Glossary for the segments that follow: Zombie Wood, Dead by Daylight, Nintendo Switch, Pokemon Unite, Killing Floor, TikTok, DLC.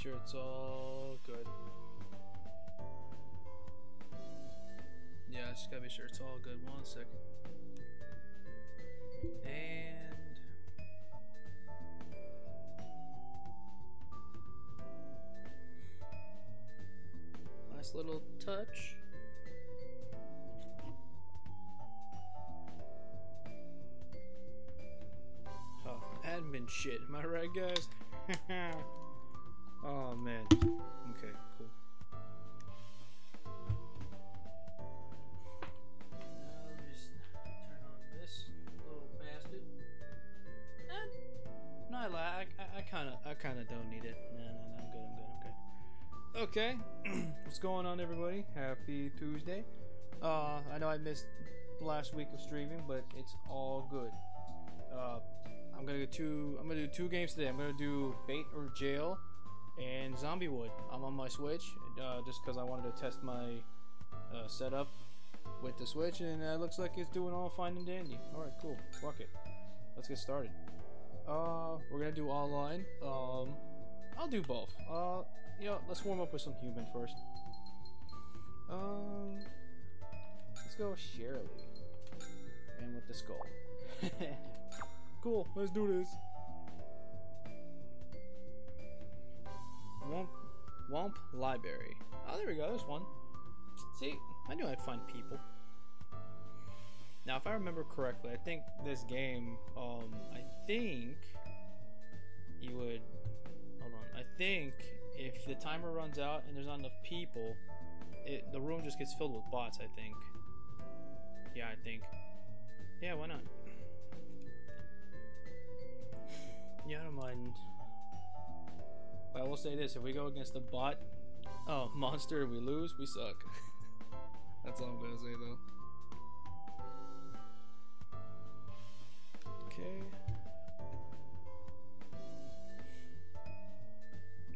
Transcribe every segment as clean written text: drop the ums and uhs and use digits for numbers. sure it's all good. Yeah, I just gotta make sure it's all good. 1 second. And nice little touch. Oh, admin shit. Am I right, guys? Oh man. Okay, cool. I kinda don't need it. No, I'm good, okay. What's going on, everybody? Happy Tuesday. I know I missed last week of streaming, but it's all good. I'm gonna do two games today. I'm gonna do Bait or Jail and Zombie Wood. I'm on my Switch, just because I wanted to test my setup with the Switch, and it looks like it's doing all fine and dandy. Alright, cool. Fuck it. Let's get started. We're gonna do online. I'll do both. You know, let's warm up with some human first. Let's go with Shirley. And with the skull. Cool, let's do this. Womp library. Oh, there we go, there's one. See, I knew I'd find people. Now, if I remember correctly, I think this game, I think if the timer runs out and there's not enough people, the room just gets filled with bots, I think. Yeah, Yeah, why not? Yeah, I don't mind. But I will say this, if we go against the bot monster and we lose, we suck. That's all I'm gonna say, though.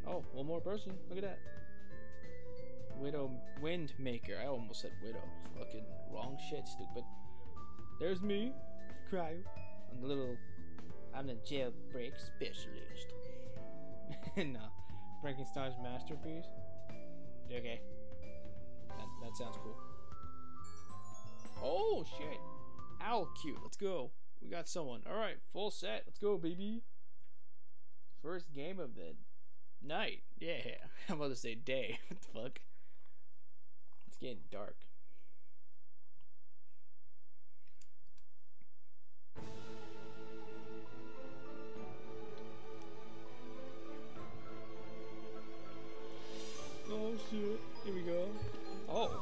Oh, one more person. Look at that. Widow Windmaker. I almost said widow. Fucking wrong shit, stupid. There's me. Cryo. I'm the jailbreak specialist. No. Frankenstein's masterpiece. Okay. That sounds cool. Oh shit. Owl cute. Let's go. We got someone. Alright, full set. Let's go, baby. First game of the night. Yeah. I'm about to say day. What the fuck? It's getting dark. Oh, shit. Here we go. Oh.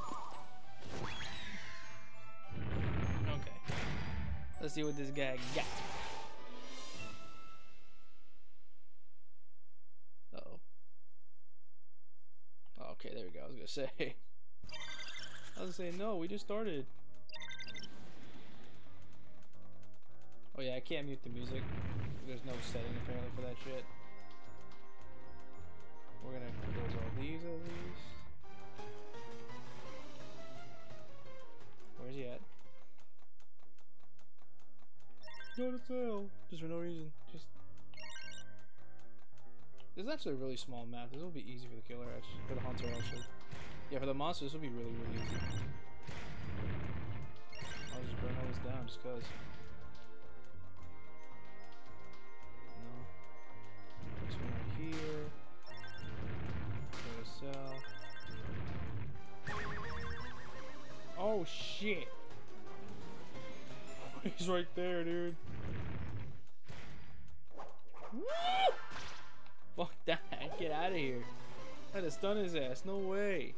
Let's see what this guy got. Uh-oh. Oh, okay, there we go. I was gonna say, no, we just started. Oh yeah, I can't mute the music. There's no setting apparently for that shit. We're gonna close all these at least. Where's he at? Going to fail just for no reason. Just this is actually a really small map. This will be easy for the killer, actually, for the hunter, actually. Yeah, for the monster, this will be really, really easy. I'll just burn all this down just cause. No, this one right here. Go to south. Oh shit. He's right there, dude. Woo! Fuck that. Get out of here. That has stunned his ass. No way.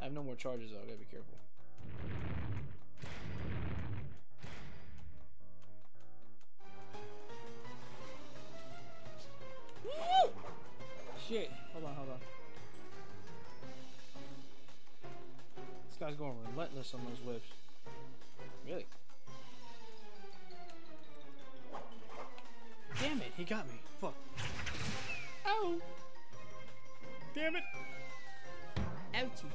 I have no more charges, though. I gotta be careful. Woo! Shit. Hold on. This guy's going relentless on those whips. Really? Damn it, he got me. Fuck. Ow! Damn it! Ouchie.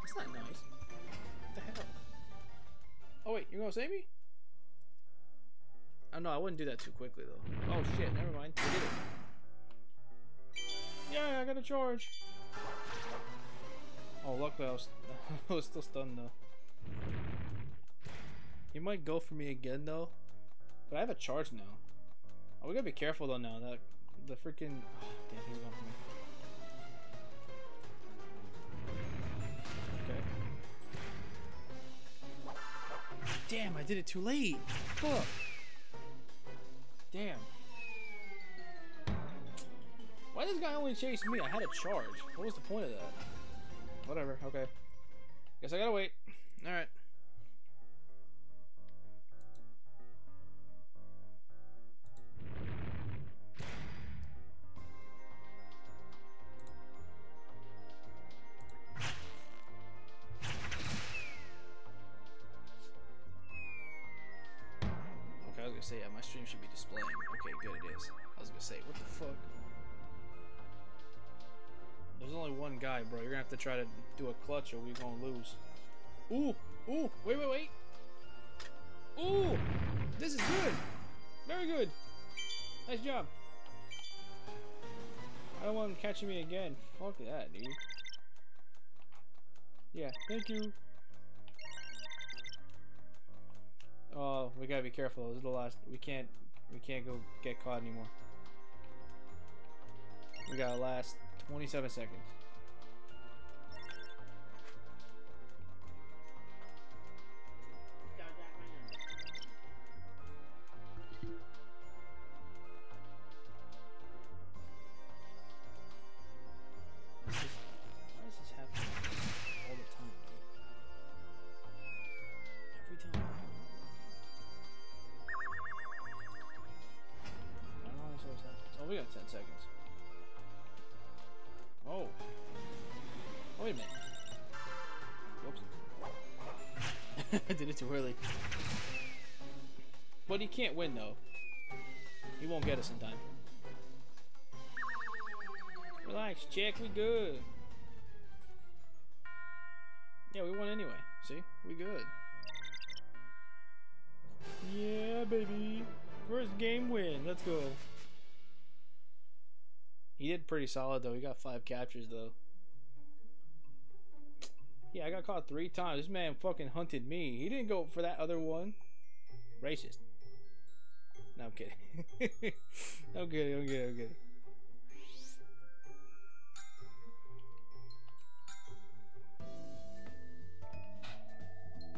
That's not nice. What the hell? Oh wait, you're gonna save me? Oh no, I wouldn't do that too quickly though. Oh shit, never mind. I did it. Yeah, I got a charge. Oh, luckily I was still stunned though. He might go for me again though. But I have a charge now. Oh, we gotta be careful though now. That the freaking. Oh, damn, he's going for me. Damn, I did it too late. Fuck. Damn. Why did this guy only chase me? I had a charge. What was the point of that? Whatever, okay. Guess I gotta wait. Alright. Say yeah, my stream should be displaying. Okay, good it is. I was gonna say, what the fuck? There's only one guy, bro. You're gonna have to try to do a clutch or we're gonna lose. Ooh, ooh, wait, wait, wait. Ooh, this is good. Very good. Nice job. I don't want him catching me again. Fuck that, dude. Yeah, thank you. Oh, we gotta be careful. This is the last. We can't go get caught anymore. We gotta last 27 seconds. Why is this happening all the time, dude? Every time. Oh, we got 10 seconds. Oh. Oh, wait a minute. Whoops. I did it too early. But he can't win, though. He won't get us in time. Relax, Jack. We good. Yeah, we won anyway. See? We good. Yeah, baby. First game win. Let's go. He did pretty solid though. He got 5 captures though. Yeah, I got caught 3 times. This man fucking hunted me. He didn't go for that other one. Racist. No, I'm kidding. I'm kidding. I'm kidding. I'm kidding.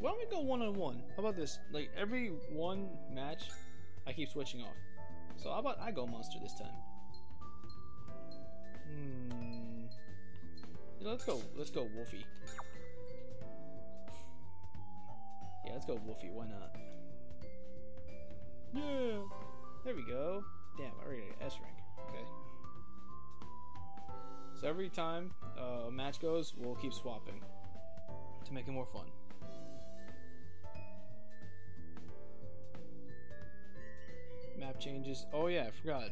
Why don't we go one-on-one? How about this? Like every one match, I keep switching off. So how about I go monster this time? Hmm. Yeah, let's go Wolfie. Yeah, let's go Wolfie, why not? Yeah. There we go. Damn, I already got an S rank. Okay. So every time a match goes, we'll keep swapping to make it more fun. Map changes. Oh yeah, I forgot.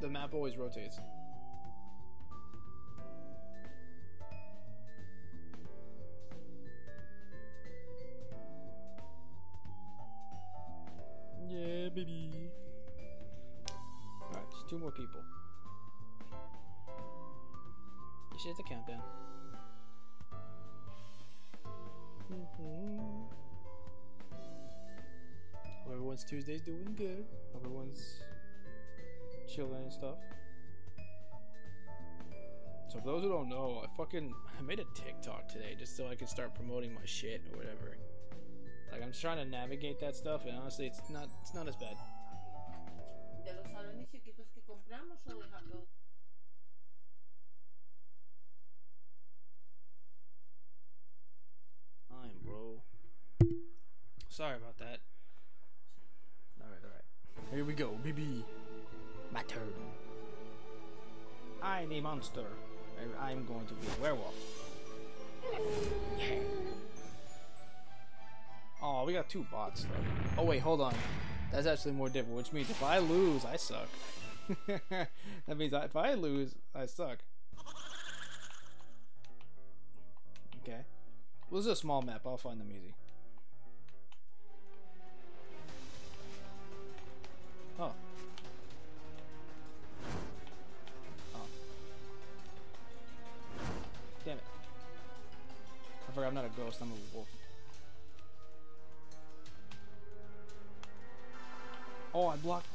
The map always rotates. Yeah, baby. Alright, just 2 more people. You should hit the countdown. Hope everyone's Tuesday's doing good. Hope everyone's chilling and stuff. So for those who don't know, I made a TikTok today just so I could start promoting my shit or whatever. Like I'm trying to navigate that stuff, and honestly, it's not as bad. Time, bro. Sorry about that. All right. Here we go, baby. My turn. I'm a monster. I'm going to be a werewolf. Yeah. Oh, we got 2 bots though. Oh wait, hold on. That's actually more different, which means if I lose, I suck. That means if I lose, I suck. Okay. Well, this is a small map. I'll find them easy. Oh. Oh. Damn it. I forgot I'm not a ghost, I'm a wolf. Oh, I blocked.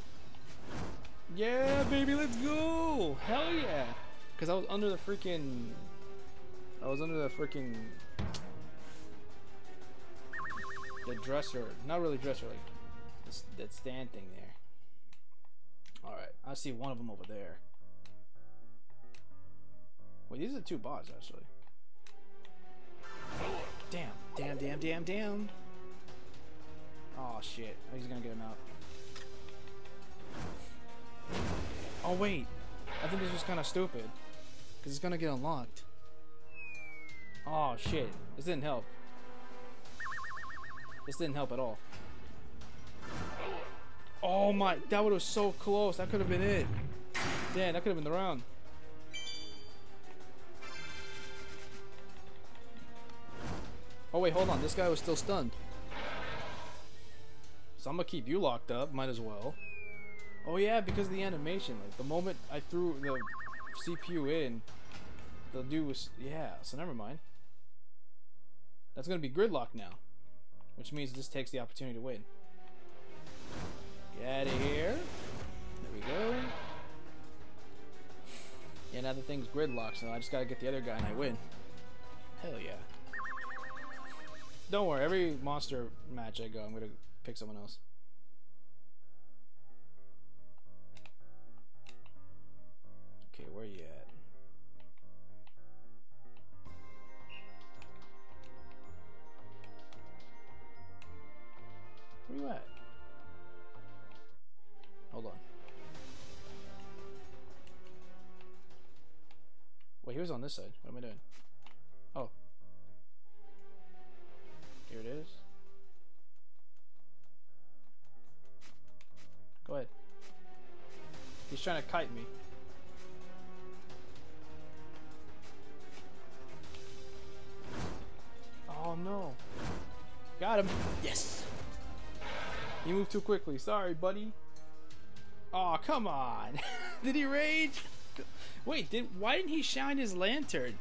Yeah, baby, let's go! Hell yeah! Because I was under the freaking... The dresser. Not really dresser, like... that stand thing there. Alright, I see one of them over there. Wait, these are two bots, actually. Damn, damn, damn, damn, damn! Oh shit, he's gonna get him out. Oh wait, I think this was kind of stupid, cause it's gonna get unlocked. Oh shit, this didn't help. This didn't help at all. Oh my, that one was so close. That could have been it. Damn, that could have been the round. Oh wait, hold on. This guy was still stunned. So I'm gonna keep you locked up. Might as well. Oh yeah, because of the animation, like the moment I threw the CPU in, the dude was, yeah, so never mind. That's gonna be gridlock now, which means this takes the opportunity to win. Get out of here. There we go. Yeah, now the thing's gridlocked, so I just gotta get the other guy and I win. Hell yeah. Don't worry, every monster match I go, I'm gonna pick someone else. Okay, where are you at? Where you at? Hold on. Wait, he was on this side. What am I doing? Oh. Here it is. Go ahead. He's trying to kite me. Oh no. Got him. Yes. You moved too quickly. Sorry, buddy. Oh, come on. Did he rage? Wait, why didn't he shine his lantern?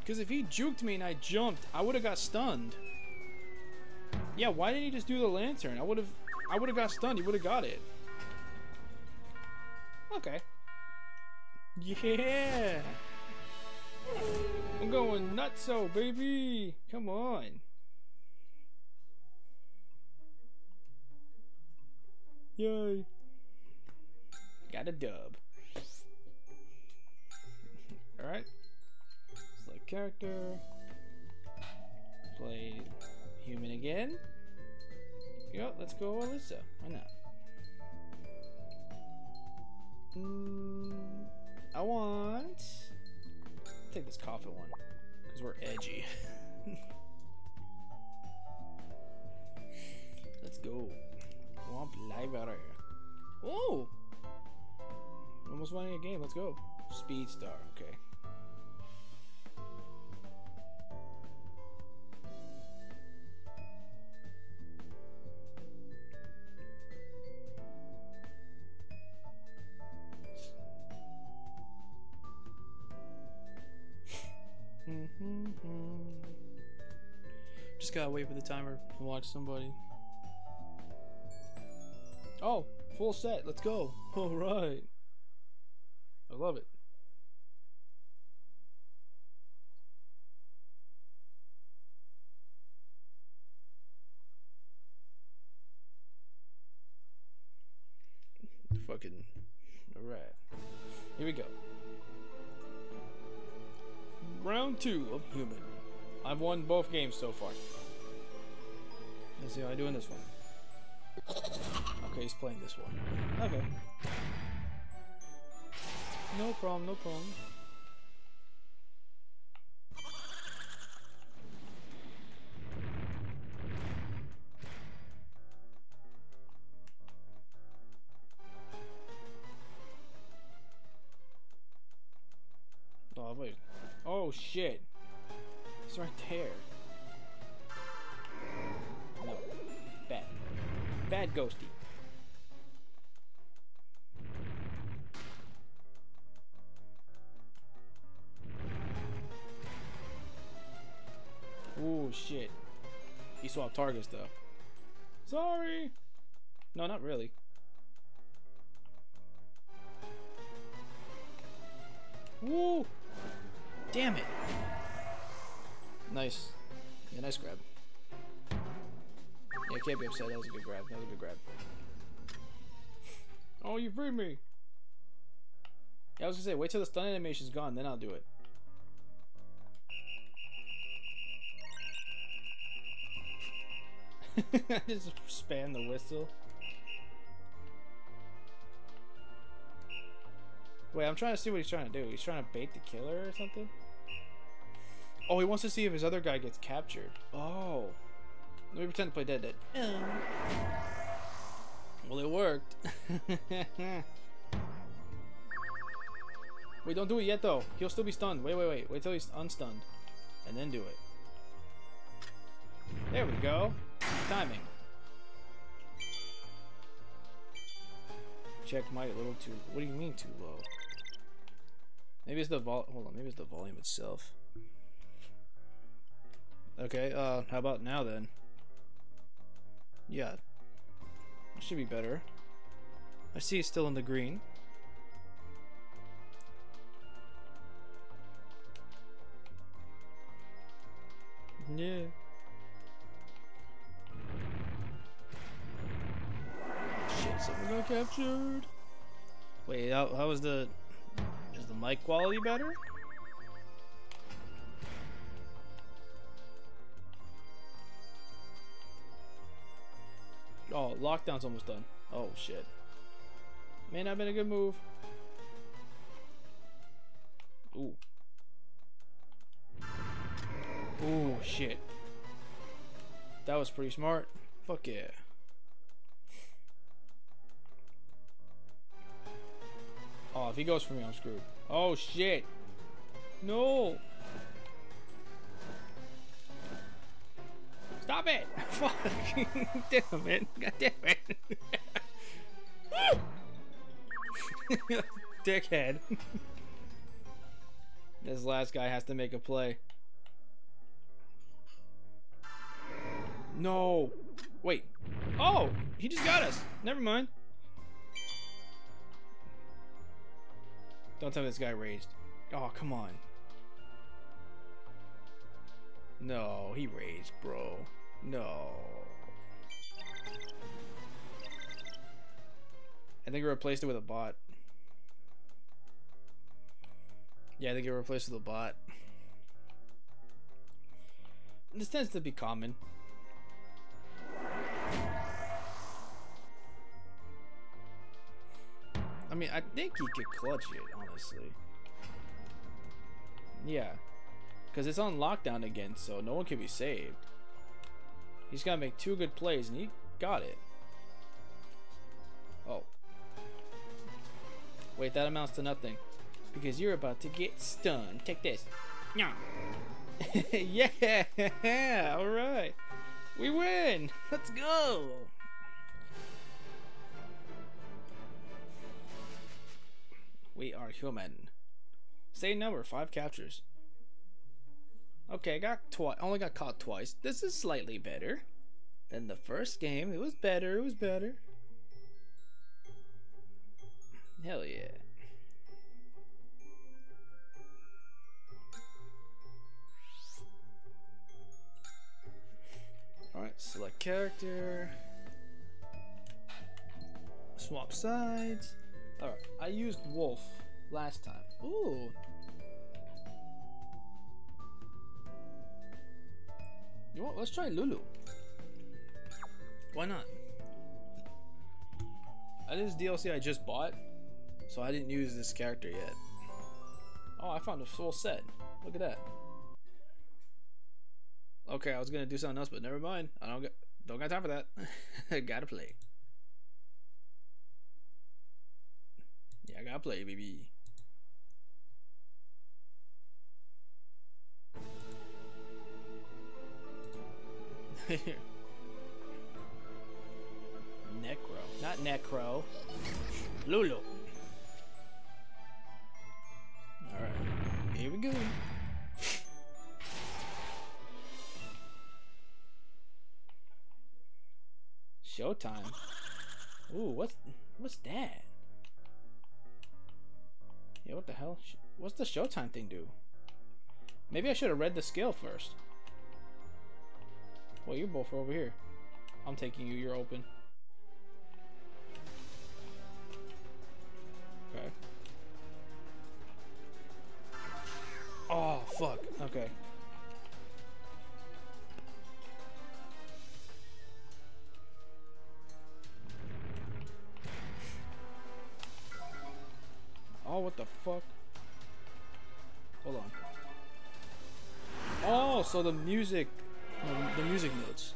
Because if he juked me and I jumped, I would have got stunned. Yeah, why didn't he just do the lantern? I would have got stunned. He would have got it. Okay. Yeah. I'm going nutso, baby. Come on. Yay. Got a dub. Alright. Select character. Play human again. Yep, let's go Alyssa. Why not? I want... take this coffin one, because we're edgy. Let's go. Womp library. Oh! Almost winning a game, let's go. Speed star, okay. Just gotta wait for the timer and watch somebody. Oh, full set, let's go. Alright. I love it. Fucking alright. Here we go. Round 2 of human. I've won both games so far. Let's see how I do in this one. Okay, he's playing this one. Okay. No problem, no problem. Oh, wait. Oh, shit. It's right there. No. Bad. Bad ghosty. shit. He swapped targets though. Sorry. No, not really. Woo! Damn it! Nice. Yeah, nice grab. Yeah, can't be upset. That was a good grab. That was a good grab. Oh, you freed me! Yeah, I was gonna say, wait till the stun animation's gone, then I'll do it. Just spam the whistle. Wait, I'm trying to see what he's trying to do. He's trying to bait the killer or something? Oh, he wants to see if his other guy gets captured. Oh. Let me pretend to play Dead Dead. Oh. Well, it worked. Wait, don't do it yet, though. He'll still be stunned. Wait, wait, wait. Wait till he's unstunned. And then do it. There we go. Timing. Check might a little too... What do you mean too low? Maybe it's the vol... Hold on. Maybe it's the volume itself. Okay, how about now then? Yeah. It should be better. I see it's still in the green. Yeah. Shit, something got captured. Wait, how was the... Is the mic quality better? Oh, lockdown's almost done. Oh, shit. May not have been a good move. Ooh. Ooh, shit. That was pretty smart. Fuck yeah. Oh, if he goes for me, I'm screwed. Oh, shit. No. Stop it! Fuck! Damn it! God damn it! Dickhead! This last guy has to make a play. No! Wait! Oh! He just got us! Never mind. Don't tell me this guy raised. Oh, come on. No, he raised, bro. No. I think it replaced it with a bot. Yeah, I think it replaced it with a bot. This tends to be common. I mean, I think he could clutch it, honestly. Yeah. Because it's on lockdown again, so no one can be saved. He's got to make two good plays, and he got it. Oh. Wait, that amounts to nothing. Because you're about to get stunned. Take this. Yeah! Alright. We win! Let's go! We are human. Same number, 5 captures. Okay, only got caught twice. This is slightly better than the first game. It was better. It was better. Hell yeah. All right, select character. Swap sides. All right, I used Wolf last time. Ooh. You want, let's try Lulu. Why not? This is DLC I just bought, so I didn't use this character yet. Oh, I found a full set. Look at that. Okay, I was gonna do something else, but never mind. I don't got time for that. I gotta play. Yeah, I gotta play, baby. Necro, not Necro. Lulu. All right, here we go. showtime. Ooh, what's that? Yeah, what the hell? What's the showtime thing do? Maybe I should have read the skill first. Well, you're both over here. I'm taking you. You're open. Okay. Oh, fuck. Okay. Oh, what the fuck? Hold on. Oh, so the music notes.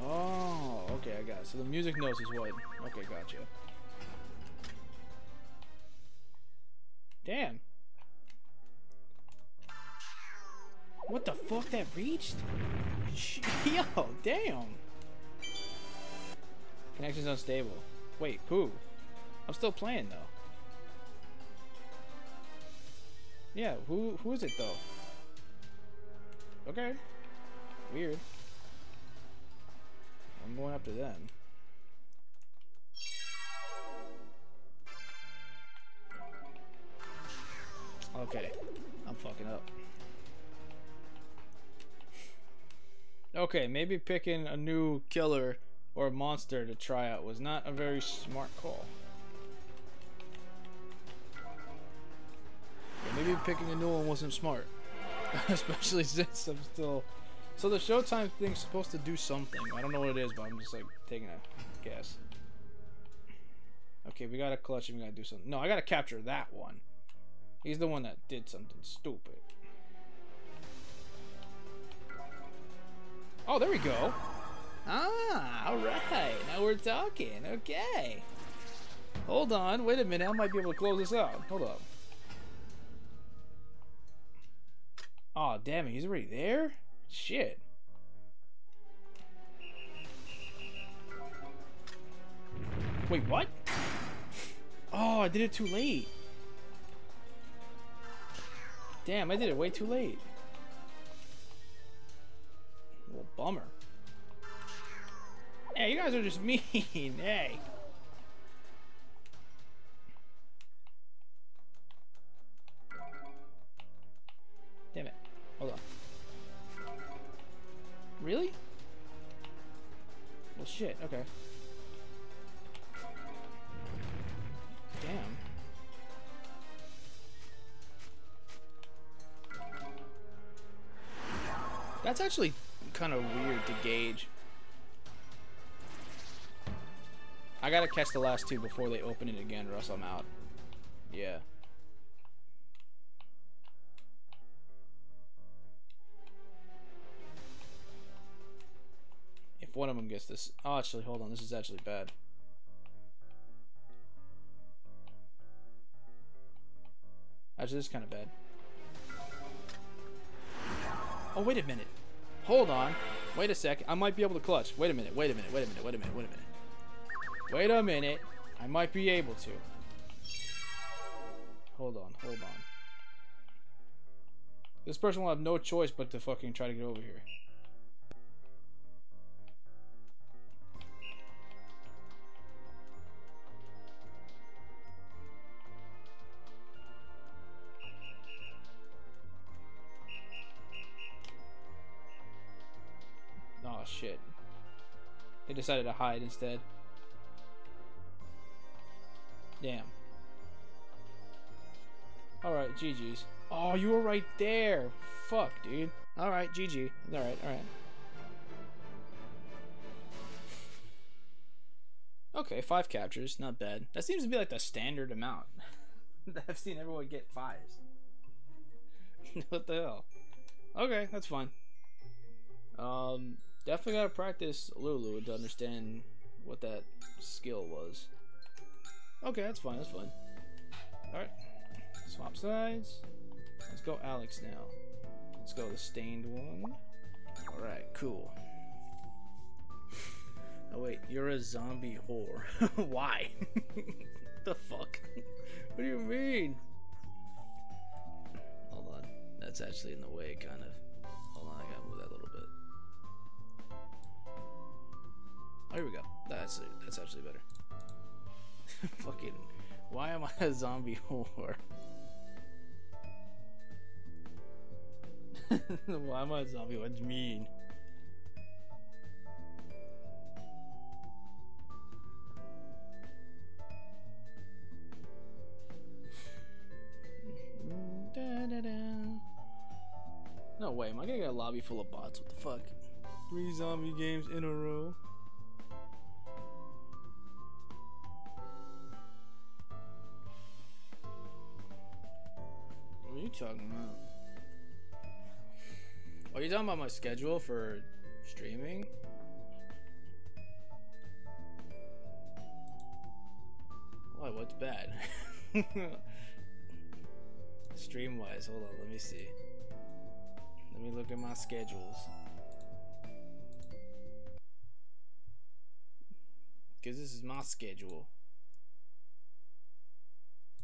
Oh, okay, I got it. So the music notes is what? Okay, gotcha. Damn. What the fuck, that reached? Yo, damn. Connection's unstable. Wait, who? I'm still playing though. Yeah, who is it though? Okay. Weird. I'm going after them. Okay. I'm fucking up. Okay, maybe picking a new killer or monster to try out was not a very smart call. Maybe picking a new one wasn't smart. Especially since I'm still... So the showtime thing's supposed to do something. I don't know what it is, but I'm just like taking a guess. Okay, we gotta clutch and we gotta do something. No, I gotta capture that one. He's the one that did something stupid. Oh, there we go. Ah, alright. Now we're talking. Okay. Hold on. Wait a minute. I might be able to close this out. Hold up. Aw, oh, damn it, he's already there? Shit. Wait, what? Oh, I did it too late. Damn, I did it way too late. Well, bummer. Hey, you guys are just mean. Hey. Damn it. Hold on. Really? Well, shit. Okay. Damn. That's actually kind of weird to gauge. I gotta catch the last two before they open it again, or else I'm out. Yeah. One of them gets this. Oh, actually, hold on. This is actually bad. Actually, this is kind of bad. Oh, wait a minute. Hold on. Wait a sec. I might be able to clutch. Wait a minute. Wait a minute. Wait a minute. Wait a minute. Wait a minute. Wait a minute. I might be able to. Hold on. Hold on. This person will have no choice but to fucking try to get over here. Shit. They decided to hide instead. Damn. Alright, GG's. Oh, you were right there! Fuck, dude. Alright, GG. Alright, alright. Okay, 5 captures. Not bad. That seems to be like the standard amount. I've seen everyone get 5s. What the hell? Okay, that's fine. Definitely gotta practice Lulu to understand what that skill was. Okay, that's fine, that's fine. Alright. Swap sides. Let's go Alex now. Let's go the stained one. Alright, cool. Oh wait, you're a zombie whore. Why? The fuck? What do you mean? Hold on. That's actually in the way, kind of. Hold on, I gotta move that a little bit. There we go. That's actually better. Fucking, why am I a zombie whore? Why am I a zombie? What do you mean? No way, am I gonna get a lobby full of bots? What the fuck? 3 zombie games in a row. What are you talking about? Are you talking about my schedule for streaming? Why, what's bad? Stream wise, hold on, let me see. Let me look at my schedules. Because this is my schedule.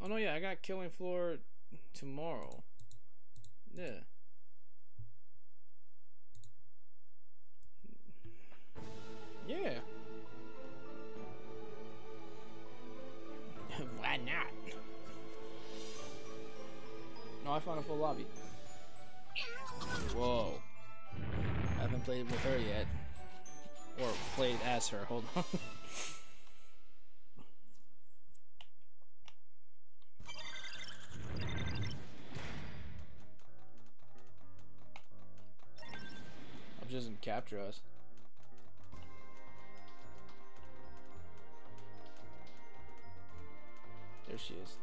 Oh no, yeah, I got Killing Floor tomorrow. Yeah. Yeah. Why not? No, I found a full lobby. Whoa. I haven't played with her yet. Or played as her, hold on. I'm just in capture us. There she is.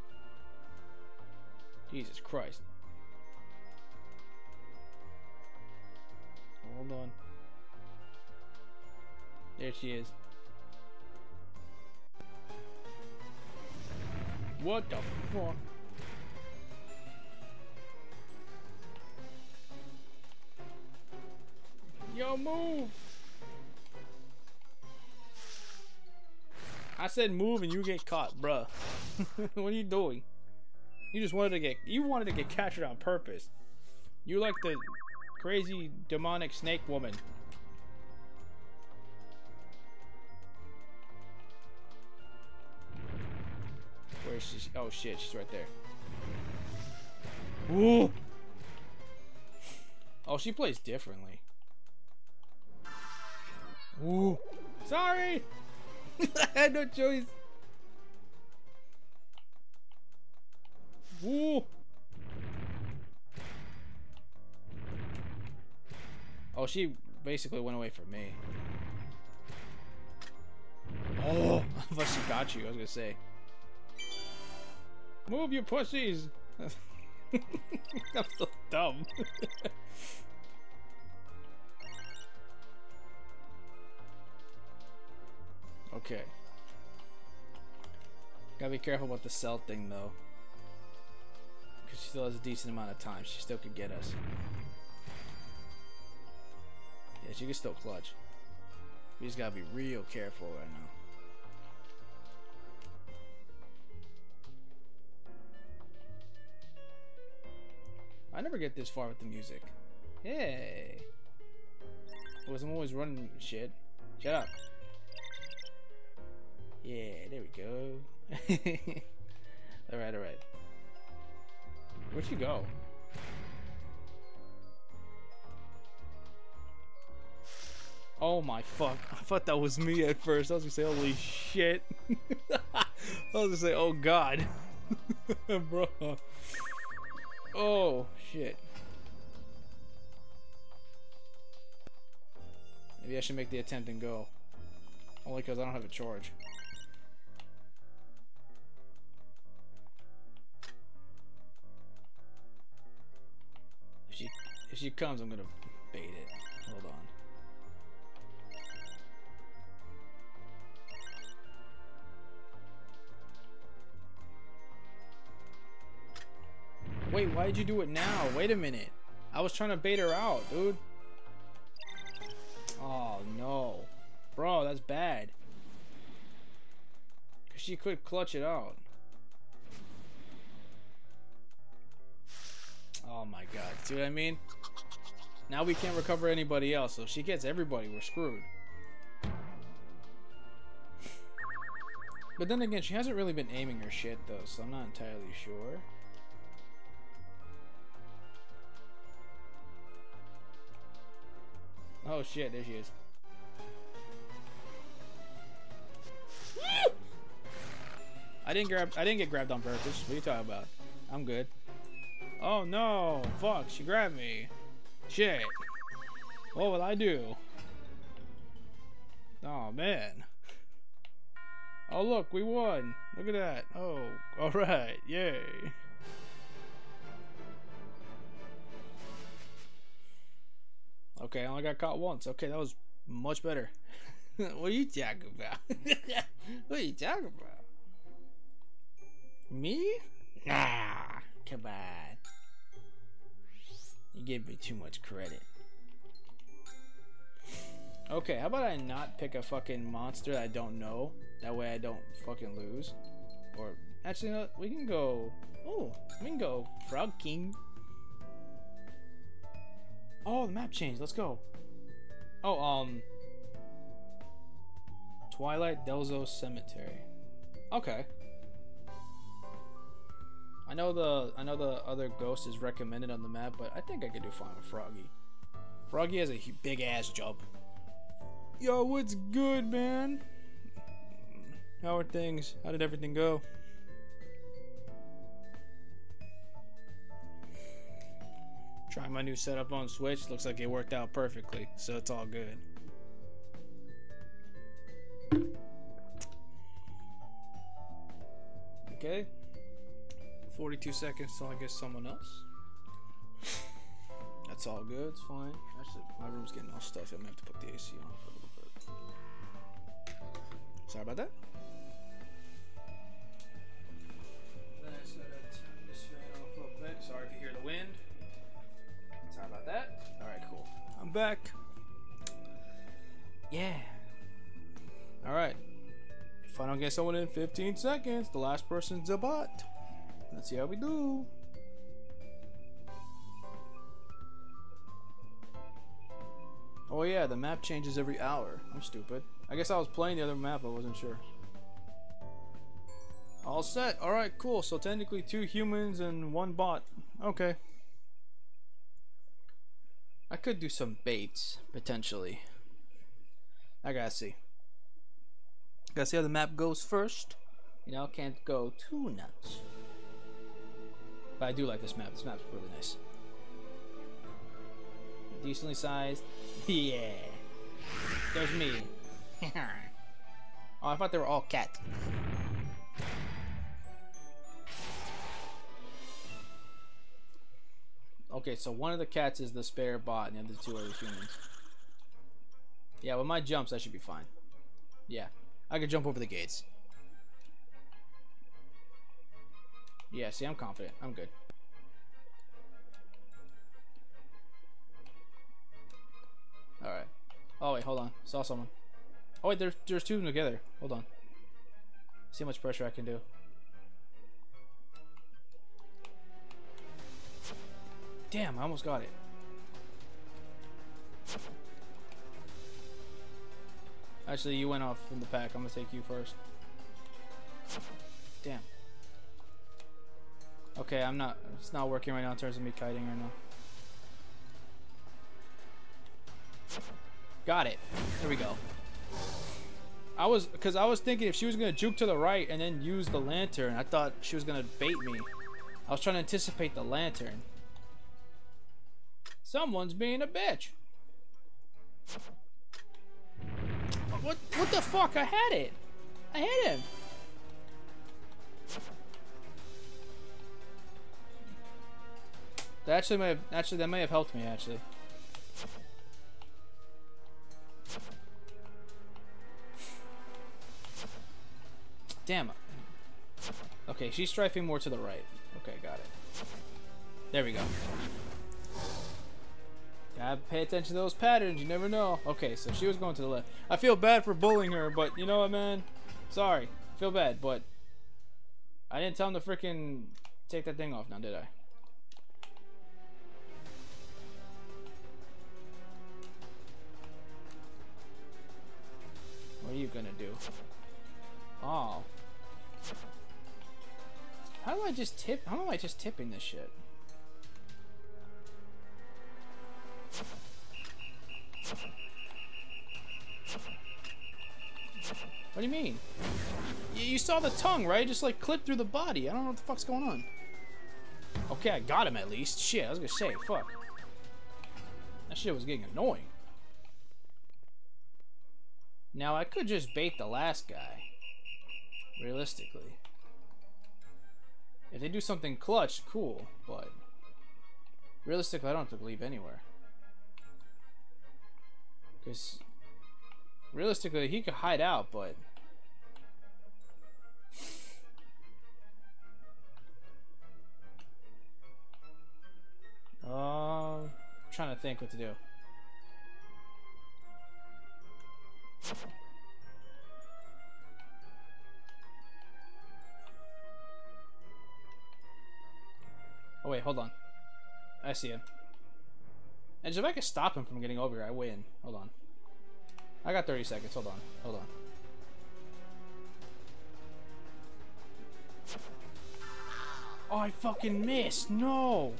Jesus Christ. Hold on. There she is. What the fuck? Yo, move! I said move and you get caught, bruh. What are you doing? You just wanted to get captured on purpose. You like the crazy demonic snake woman. Where's she? Oh shit, she's right there. Whoa! Oh, she plays differently. Whoa! Sorry, I had no choice. Whoa! Oh, she basically went away from me. Oh, I thought she got you, I was gonna say. Move your pussies! I'm so dumb. Okay. Gotta be careful about the cell thing though. Because she still has a decent amount of time. She still could get us. Yeah, she can still clutch. We just gotta be real careful right now. I never get this far with the music. Hey! Well, I'm always running shit. Shut up. Yeah, there we go. Alright, alright. Where'd you go? Oh my fuck. I thought that was me at first. I was gonna say, holy shit. I was gonna say, oh god. Bro. Oh shit. Maybe I should make the attempt and go. Only because I don't have a charge. If she comes, I'm gonna bait it. Hold on. Wait, why did you do it now? Wait a minute. I was trying to bait her out, dude. Oh no. Bro, that's bad. Cause she could clutch it out. Oh my god, see what I mean? Now we can't recover anybody else, so if she gets everybody, we're screwed. But then again, she hasn't really been aiming her shit though, so I'm not entirely sure. Oh shit, there she is. I didn't get grabbed on purpose. What are you talking about? I'm good. Oh no! Fuck, she grabbed me. Shit. What will I do? Oh man. Oh look, we won. Look at that. Oh, alright, yay. Okay, I only got caught once. Okay, that was much better. What are you talking about? What are you talking about? Me? Nah, come on. You gave me too much credit. Okay, how about I not pick a fucking monster that I don't know? That way I don't fucking lose. Or, actually, no, we can go... Oh, we can go Frog King. Oh, the map changed. Let's go. Oh, Twilight Delzo Cemetery. Okay. I know the other ghost is recommended on the map, but I think I could do fine with Froggy. Froggy has a big ass jump. Yo, what's good, man? How are things? How did everything go? Try my new setup on Switch. Looks like it worked out perfectly, so it's all good. Okay. 42 seconds till I get someone else. That's all good. It's fine. Actually, my room's getting all stuffy. I'm gonna have to put the AC on for a little bit. Sorry about that. Then I said I'd turn this fan off a little bit. Sorry if you hear the wind. Sorry about that. Alright, cool. I'm back. Yeah. Alright. If I don't get someone in 15 seconds, the last person's a bot. Let's see how we do. Oh yeah, the map changes every hour. I'm stupid. I guess I was playing the other map, I wasn't sure. All set. Alright, cool. So technically 2 humans and 1 bot. Okay. I could do some baits, potentially. I gotta see. Gotta see how the map goes first. You know, can't go too nuts. But I do like this map. This map's really nice. Decently sized. Yeah. There's me. Oh, I thought they were all cat. Okay, so one of the cats is the spare bot and the other 2 are the humans. Yeah, with my jumps, I should be fine. Yeah, I could jump over the gates. Yeah, see, I'm confident. I'm good. Alright. Oh, wait, hold on. Saw someone. Oh, wait, there's 2 of them together. Hold on. See how much pressure I can do. Damn, I almost got it. Actually, you went off from the pack. I'm gonna take you first. Damn. Okay, I'm not. It's not working right now in terms of me kiting right now. Got it. There we go. Because I was thinking if she was gonna juke to the right and then use the lantern, I thought she was gonna bait me. I was trying to anticipate the lantern. Someone's being a bitch. What the fuck? I had it. I hit him. That actually may have helped me actually. Damn it. Okay, she's strafing more to the right. Okay, got it. There we go. Gotta pay attention to those patterns, you never know. Okay, so she was going to the left. I feel bad for bullying her, but you know what, man? Sorry. I feel bad, but I didn't tell him to freaking take that thing off now, did I? What are you gonna do? Oh, How am I just tipping this shit? What do you mean? You saw the tongue, right? Just like clipped through the body. I don't know what the fuck's going on. Okay, I got him at least. Shit, I was gonna say, fuck. That shit was getting annoying. Now, I could just bait the last guy. Realistically. If they do something clutch, cool, but... realistically, I don't have to leave anywhere. Because... realistically, he could hide out, but... Trying to think what to do. Oh wait, hold on. I see him. And if I can stop him from getting over here, I win. Hold on. I got 30 seconds. Hold on. Hold on. Oh, I fucking missed. No.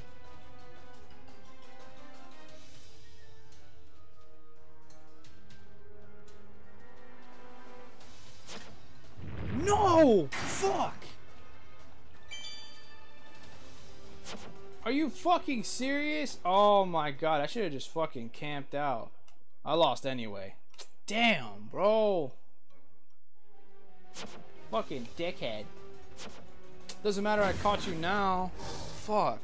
No! Fuck! Are you fucking serious? Oh my god, I should have just fucking camped out. I lost anyway. Damn, bro. Fucking dickhead. Doesn't matter, I caught you now. Fuck.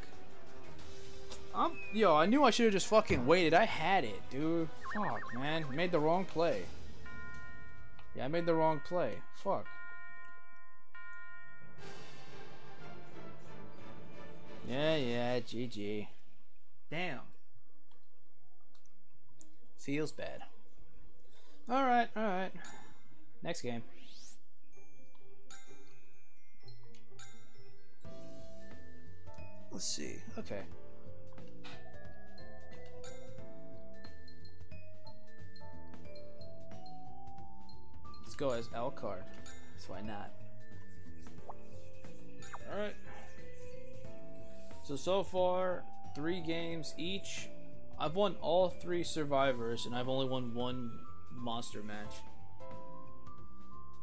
Yo, I knew I should have just fucking waited. I had it, dude. Fuck, man. Made the wrong play. Yeah, I made the wrong play. Fuck. Yeah, GG. Damn. Feels bad. Alright, alright. Next game. Let's see. Okay. Let's go as Elcard. So why not? Alright. So far, 3 games each. I've won all 3 survivors, and I've only won 1 monster match.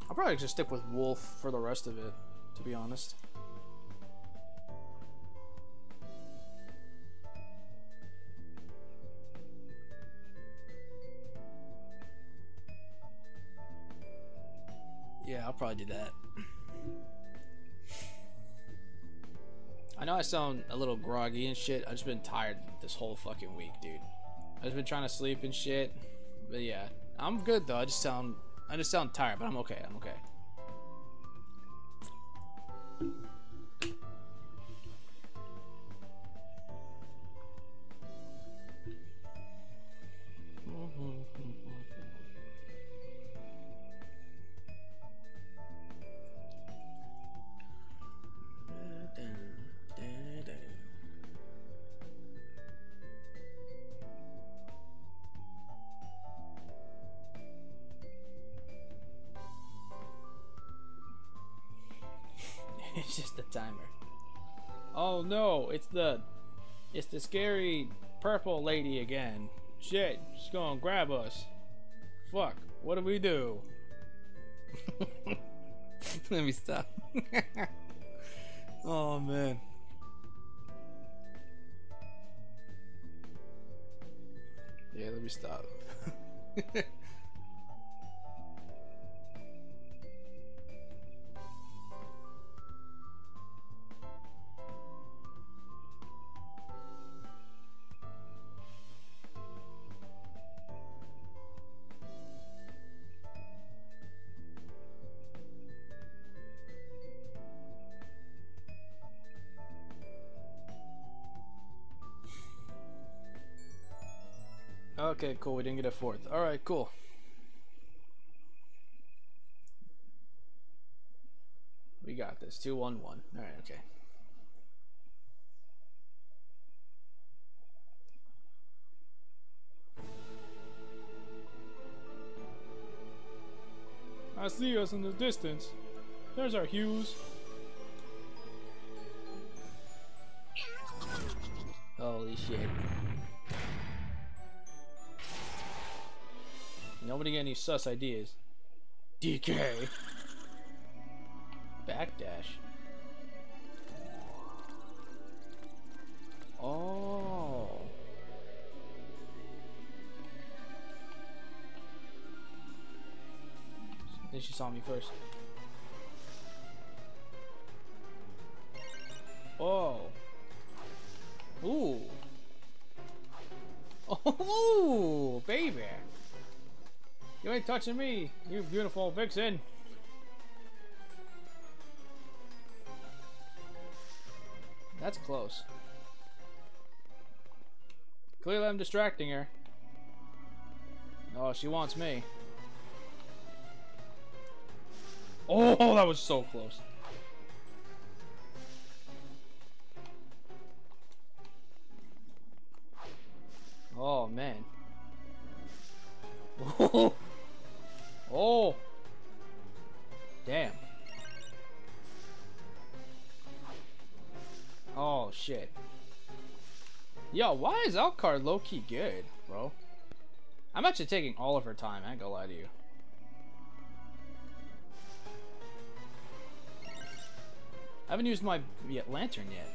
I'll probably just stick with Wolf for the rest of it, to be honest. Yeah, I'll probably do that. I know I sound a little groggy and shit. I've just been tired this whole fucking week, dude. I've just been trying to sleep and shit. But yeah, I'm good though. I just sound tired, but I'm okay. I'm okay. It's just the timer. Oh no, it's the scary purple lady again. Shit, she's gonna grab us. Fuck, what do we do? Let me stop. Oh man. Yeah, let me stop. Okay, cool, we didn't get a fourth. Alright, cool. We got this. 2-1-1. Alright, okay. I see us in the distance. There's our Hughes. Holy shit. Nobody get any sus ideas. DK. Backdash. Oh. Then she saw me first. Oh. Ooh. Oh, baby. You ain't touching me, you beautiful vixen. That's close. Clearly I'm distracting her. Oh, she wants me. Oh, that was so close. Oh, man. Oh. Oh. Damn. Oh, shit. Yo, why is Elkar low-key good, bro? I'm actually taking all of her time, I ain't gonna lie to you. I haven't used my lantern yet.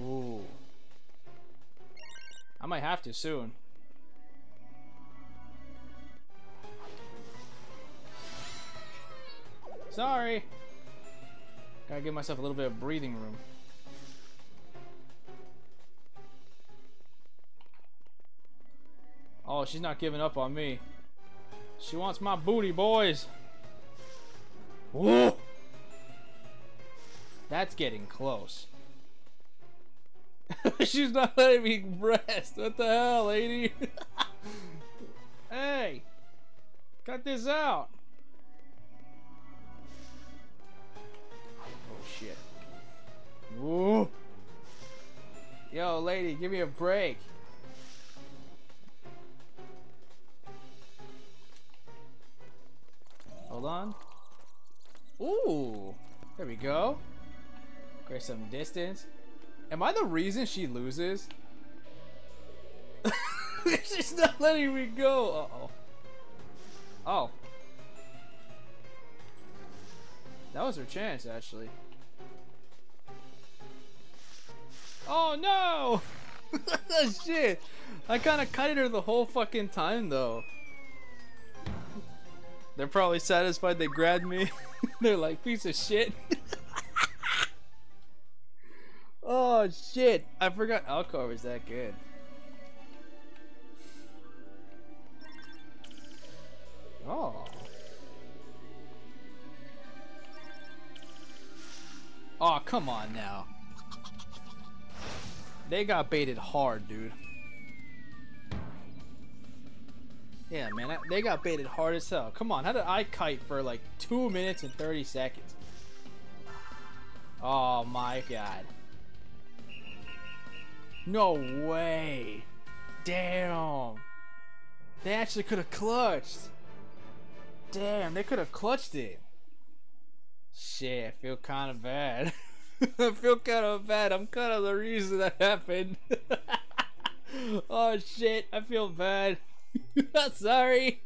Ooh. I might have to soon. Sorry. Gotta give myself a little bit of breathing room. Oh, she's not giving up on me. She wants my booty, boys. Whoa! That's getting close. She's not letting me rest. What the hell, lady? Hey! Cut this out! Oh, shit. Whoa! Yo, lady, give me a break. Hold on. Ooh! There we go. Create some distance. Am I the reason she loses? She's not letting me go. Uh-oh. Oh. That was her chance, actually. Oh, no! Shit. I kind of kited her the whole fucking time, though. They're probably satisfied they grabbed me. They're like, piece of shit. Oh shit! I forgot Alcor was that good. Oh. Oh, come on now. They got baited hard, dude. Yeah, man, they got baited hard as hell. Come on, how did I kite for like 2 minutes and 30 seconds? Oh my god. No way! Damn! They actually could have clutched! Damn, they could have clutched it! Shit, I feel kinda bad. I feel kinda bad, I'm kinda the reason that happened. Oh shit, I feel bad. Sorry!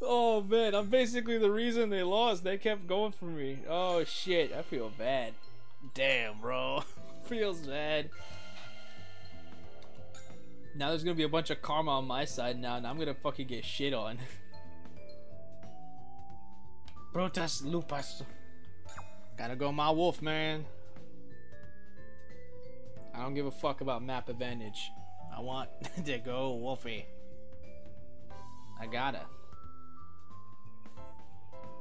Oh man, I'm basically the reason they lost, they kept going for me. Oh shit, I feel bad. Damn, bro. Feels bad. Now there's gonna be a bunch of karma on my side now, and I'm gonna fucking get shit on. Brutus Lupus. Gotta go my wolf, man. I don't give a fuck about map advantage. I want to go wolfy. I gotta.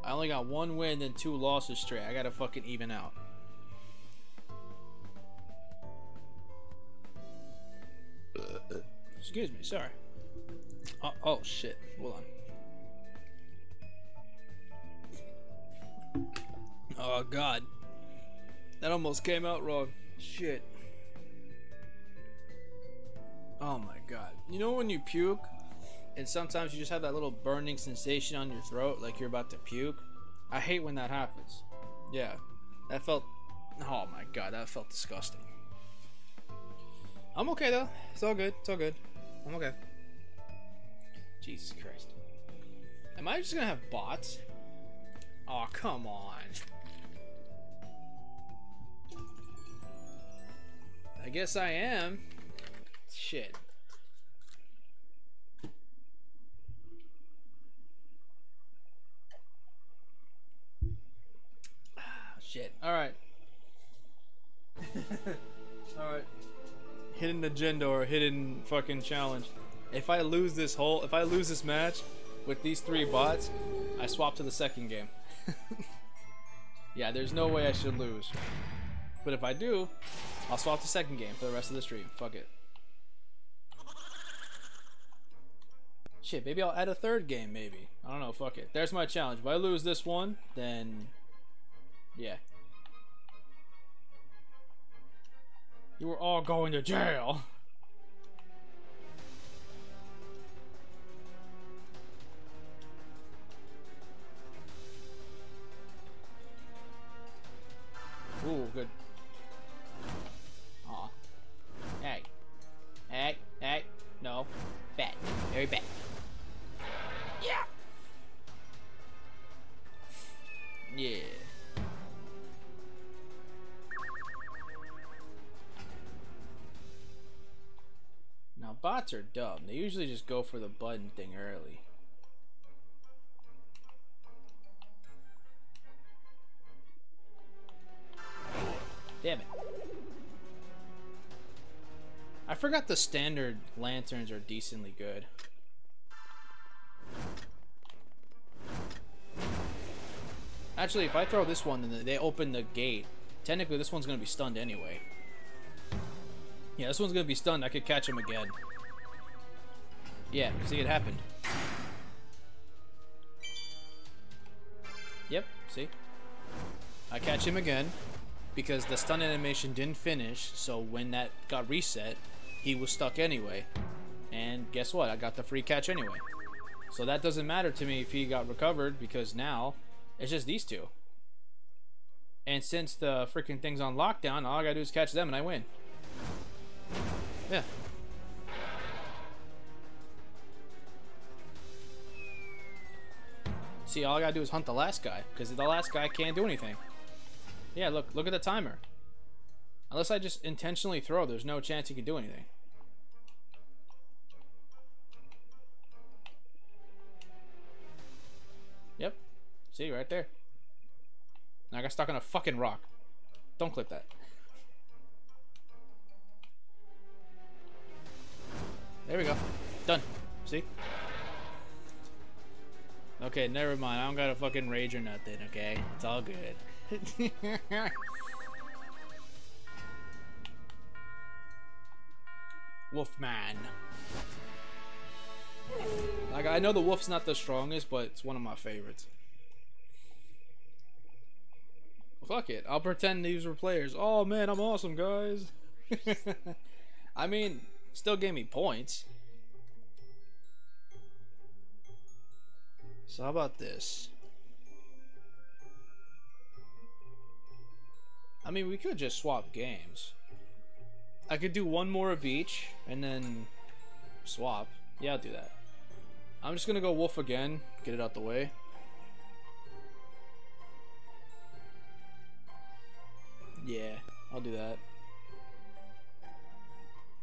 I only got 1 win and 2 losses straight. I gotta fucking even out. Excuse me, sorry. Oh, oh shit, hold on. Oh god. That almost came out wrong. Shit. Oh my god. You know when you puke and sometimes you just have that little burning sensation on your throat, like you're about to puke. I hate when that happens. Yeah, that felt, oh my god, that felt disgusting. I'm okay though, it's all good, it's all good. I'm okay. Jesus Christ. Am I just gonna have bots? Aw, oh, come on. I guess I am. Shit. Ah, shit. Alright. Alright. Hidden agenda or hidden fucking challenge. If I lose this whole, if I lose this match with these three bots, I swap to the second game. Yeah, there's no way I should lose. But if I do, I'll swap to second game for the rest of the stream. Fuck it. Shit, maybe I'll add a third game, maybe. I don't know, fuck it. There's my challenge. If I lose this one, then... yeah. You were all going to jail! Ooh, good. Aw. Hey. Hey. Hey. No. Bad. Very bad. Yeah! Yeah. Now, bots are dumb. They usually just go for the button thing early. Damn it. I forgot the standard lanterns are decently good. Actually, if I throw this one and they open the gate, technically this one's gonna be stunned anyway. Yeah, this one's gonna be stunned. I could catch him again. Yeah, see, it happened. Yep, see? I catch him again. Because the stun animation didn't finish, so when that got reset, he was stuck anyway. And guess what? I got the free catch anyway. So that doesn't matter to me if he got recovered, because now it's just these two. And since the freaking thing's on lockdown, all I gotta do is catch them and I win. Yeah. See, all I gotta do is hunt the last guy, because the last guy can't do anything. Yeah, look at the timer. Unless I just intentionally throw, there's no chance he can do anything. Yep. See, right there. Now I got stuck on a fucking rock. Don't clip that. There we go. Done. See? Okay, never mind. I don't got a fucking rage or nothing, okay? It's all good. Wolfman. Like, I know the wolf's not the strongest, but it's one of my favorites. Fuck it, I'll pretend these were players. Oh man, I'm awesome, guys. I mean, still gave me points. So how about this? I mean, we could just swap games. I could do one more of each, and then swap. Yeah, I'll do that. I'm just gonna go wolf again, get it out the way. Yeah, I'll do that.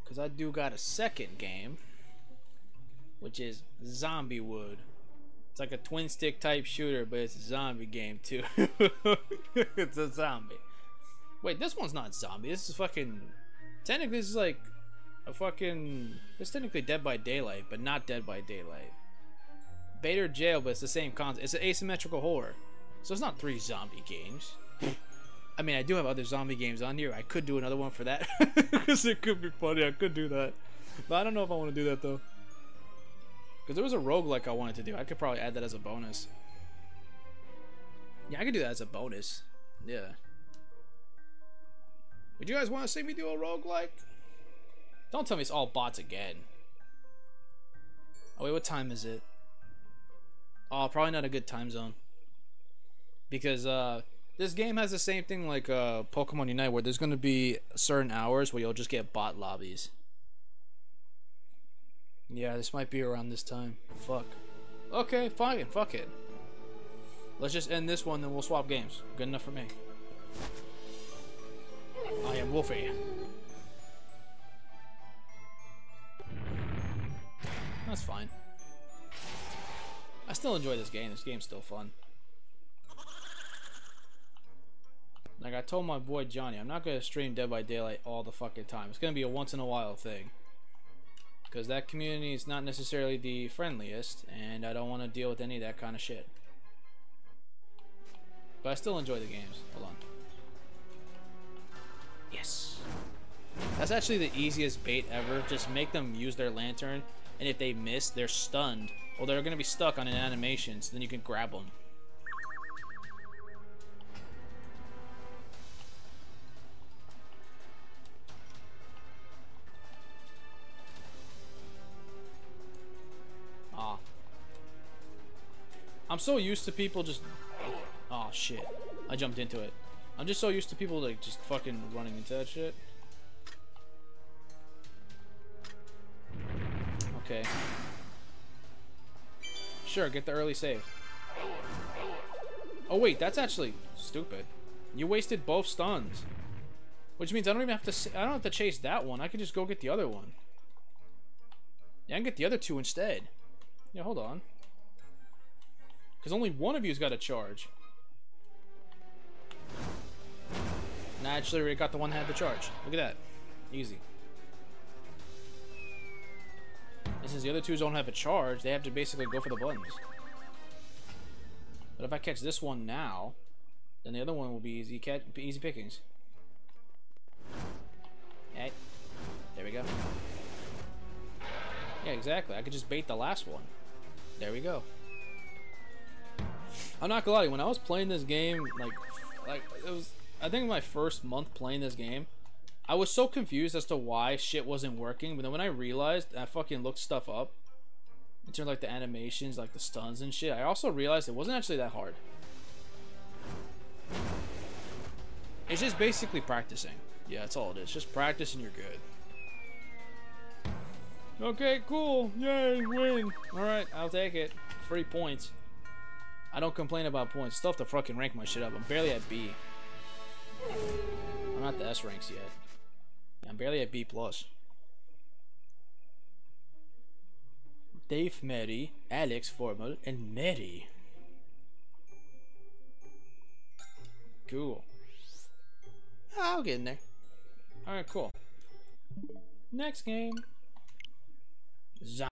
Because I do got a second game, which is Zombie Wood. It's like a twin stick type shooter, but it's a zombie game too. It's a zombie. Wait, this one's not zombie. This is fucking... technically, this is like a fucking... it's technically Dead by Daylight, but not Dead by Daylight. Bait or jail, but it's the same concept. It's an asymmetrical horror. So it's not three zombie games. I mean, I do have other zombie games on here. I could do another one for that. Because it could be funny. I could do that. But I don't know if I want to do that, though. Because there was a roguelike I wanted to do. I could probably add that as a bonus. Yeah, I could do that as a bonus. Yeah. Would you guys want to see me do a roguelike? Don't tell me it's all bots again. Oh wait, what time is it? Oh, probably not a good time zone. Because this game has the same thing like Pokemon Unite, where there's going to be certain hours where you'll just get bot lobbies. Yeah, this might be around this time. Fuck. Okay, fine. Fuck it. Let's just end this one, then we'll swap games. Good enough for me. I am Wolfie. That's fine. I still enjoy this game. This game's still fun. Like I told my boy Johnny, I'm not going to stream Dead by Daylight all the fucking time. It's going to be a once in a while thing. Because that community is not necessarily the friendliest, and I don't want to deal with any of that kind of shit. But I still enjoy the games. Hold on. Yes. That's actually the easiest bait ever. Just make them use their lantern, and if they miss, they're stunned. Or they're going to be stuck on an animation, so then you can grab them. Aw. I'm so used to people just... Oh shit. I jumped into it. I'm just so used to people like just fucking running into that shit. Okay. Sure, get the early save. Oh wait, that's actually stupid. You wasted both stuns. Which means I don't even have to chase that one. I can just go get the other one. Yeah, I can get the other two instead. Yeah, hold on. Cuz only one of you's got a charge. Nah, actually, we got the one that had the charge. Look at that. Easy. And since the other two don't have a charge, they have to basically go for the buttons. But if I catch this one now, then the other one will be easy pickings. Hey. There we go. Yeah, exactly. I could just bait the last one. There we go. I'm not gonna lie, when I was playing this game, like it was... I think my first month playing this game, I was so confused as to why shit wasn't working, but then when I realized, I fucking looked stuff up in terms of like the animations, like the stuns and shit, I also realized it wasn't actually that hard. It's just basically practicing. Yeah, that's all it is. Just practice and you're good. Okay, cool. Yay, win. Alright, I'll take it. 3 points. I don't complain about points. Still have to fucking rank my shit up. I'm barely at B. I'm not the S ranks yet. I'm barely at B+. Dave Mary, Alex Formal, and Mary. Cool. I'll get in there. Alright, cool. Next game.